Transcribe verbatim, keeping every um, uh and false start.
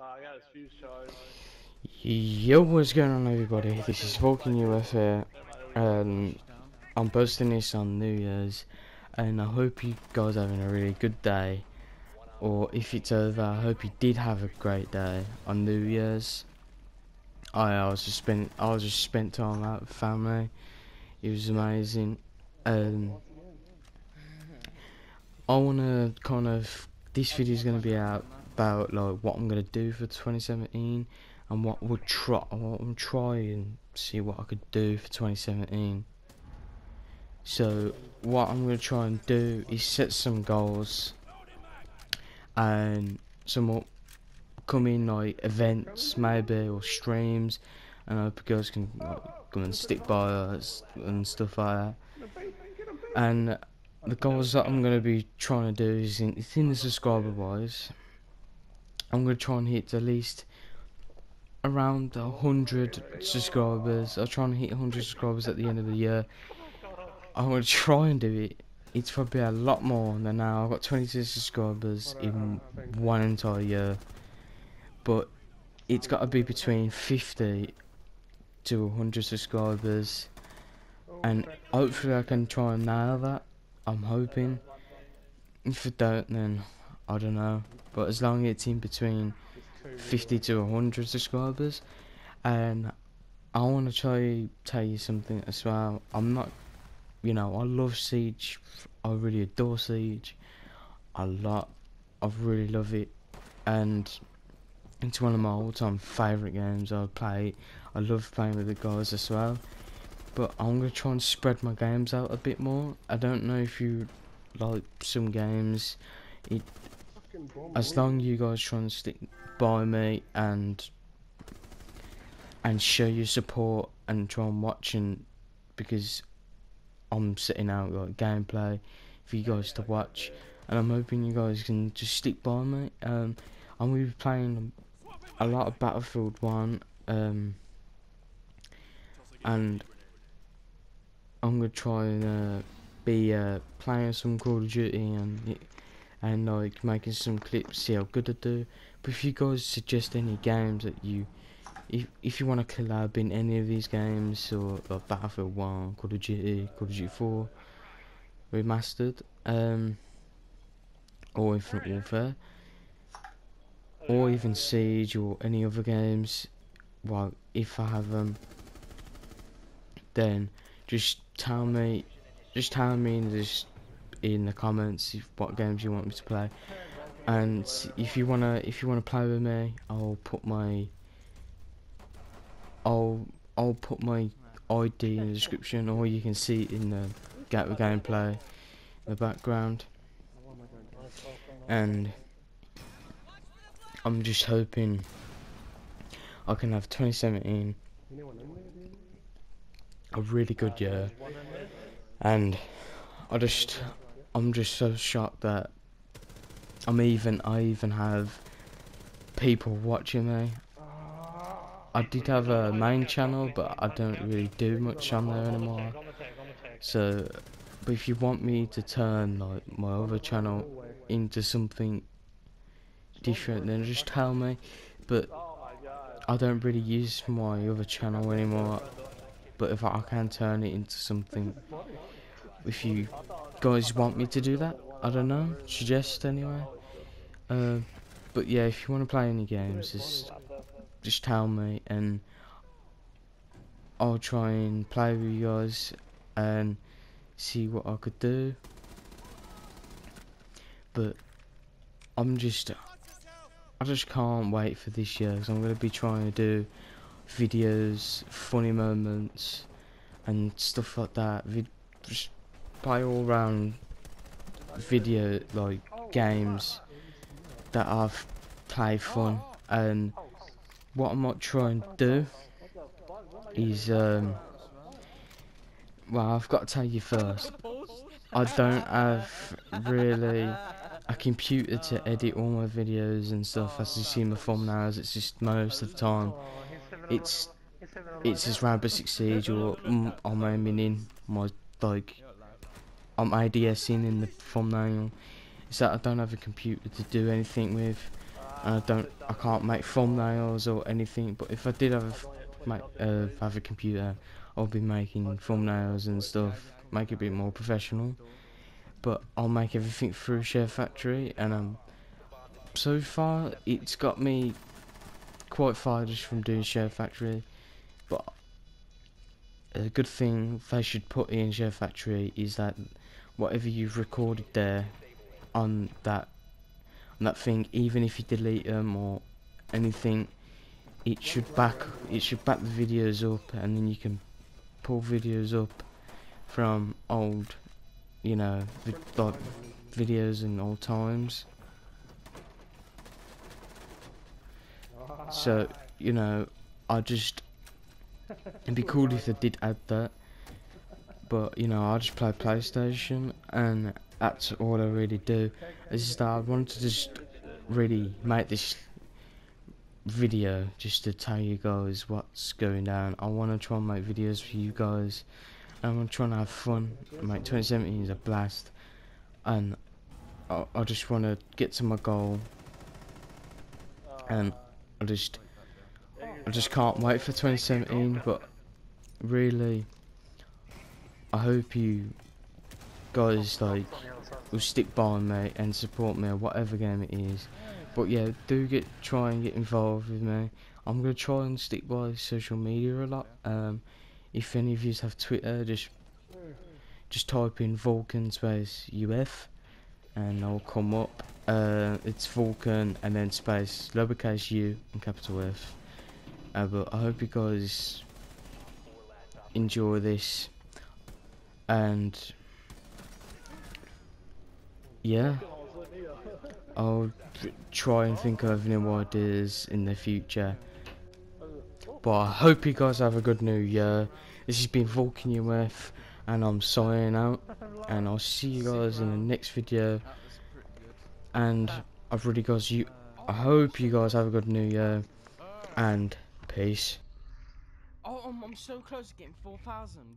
Uh, I got his fuse charged. Yo, what's going on, everybody? This is Vulcan U F here. Um, I'm posting this on New Year's, and I hope you guys are having a really good day. Or if it's over, I hope you did have a great day on New Year's. I, I was just spent, I was just spent time out with family. It was amazing. Um, I wanna kind of, this video is gonna be out about like what I'm gonna do for twenty seventeen and what we'll try, what I'm trying to see what I could do for twenty seventeen. So what I'm gonna try and do is set some goals and some upcoming like events maybe or streams, and I hope you guys can like, come and stick by us and stuff like that. And the goals that I'm going to be trying to do is in, in the subscriber wise, I'm going to try and hit at least around one hundred subscribers. I'll try and hit one hundred subscribers at the end of the year. I'm going to try and do it. It's probably a lot more than now. I've got twenty-two subscribers in one entire year, but it's got to be between fifty to one hundred subscribers, and hopefully I can try and nail that. I'm hoping. If I don't, then I don't know, but as long as it's in between fifty to one hundred subscribers. And I want to try to tell you something as well. I'm not, you know, I love Siege, I really adore Siege a lot, I really love it, and it's one of my all time favourite games. I play, I love playing with the guys as well, but I'm going to try and spread my games out a bit more. I don't know if you like some games, it, as long as you guys try and stick by me and and show your support and try and watch, and because I'm setting out like gameplay for you guys to watch, and I'm hoping you guys can just stick by me. Um, I'm going to be playing a lot of Battlefield one, um, and I'm going to try and uh, be uh, playing some Call of Duty and and like making some clips, see how good I do. But if you guys suggest any games that you, If, if you want to collab in any of these games, or like Battlefield one, Call of Duty, Call of Duty four Remastered, um, or Infinite Warfare, or even Siege, or any other games, well, if I have them, then just tell me, just tell me in, this, in the comments if, what games you want me to play. And if you wanna, if you wanna play with me, I'll put my I'll I'll put my I D in the description, or you can see it in the gameplay in the background. And I'm just hoping I can have twenty seventeen a really good year. And I just I'm just so shocked that I'm even I even have people watching me. I did have a main channel, but I don't really do much on there anymore. So, but if you want me to turn like my other channel into something different, then just tell me. But I don't really use my other channel anymore. But if I can turn it into something, if you guys want me to do that, I don't know. Suggest anyway. Uh, but yeah, if you want to play any games, just. Just tell me, and I'll try and play with you guys and see what I could do. But I'm just, I just can't wait for this year, because I'm going to be trying to do videos, funny moments, and stuff like that. Vid just play all round video like games that I've played fun. And what I might try and do is, um, well, I've got to tell you first, I don't have really a computer to edit all my videos and stuff. As you see in my thumbnails, it's just most of the time, it's it's just Rainbow Six Siege, or mm, I'm aiming in my, like, I'm ADSing in the thumbnail. It's that I don't have a computer to do anything with. I don't, I can't make thumbnails or anything. But if I did have make, uh, have a computer, I'll be making thumbnails and stuff, make it a bit more professional. But I'll make everything through Share Factory, and um, so far it's got me quite fired-ish from doing Share Factory. But a good thing they should put in Share Factory is that whatever you've recorded there on that on that thing, even if you delete them or anything, it should back it should back the videos up, and then you can pull videos up from old, you know, vid like videos in old times. So, you know, I just, it'd be cool if they did add that. But, you know, I just play PlayStation, and that's all I really do. It's just that I wanted to just really make this video just to tell you guys what's going down. I want to try and make videos for you guys. I'm going to try and have fun. Make twenty seventeen is a blast. And I, I just want to get to my goal. And I just, I just can't wait for twenty seventeen, but really, I hope you guys like will stick by me and support me, or whatever game it is. But yeah, do get try and get involved with me. I'm gonna try and stick by social media a lot. Um, if any of you have Twitter, just just type in Vulcan Space U F, and I'll come up. Uh, it's Vulcan and then space lowercase U and capital F. Uh, but I hope you guys enjoy this, and yeah, I'll try and think of new ideas in the future. But I hope you guys have a good new year. This has been Vulcan U F, and I'm signing out, and I'll see you guys in the next video. And I've really guys you I hope you guys have a good new year, and peace. Oh, I'm, I'm so close to getting four thousand.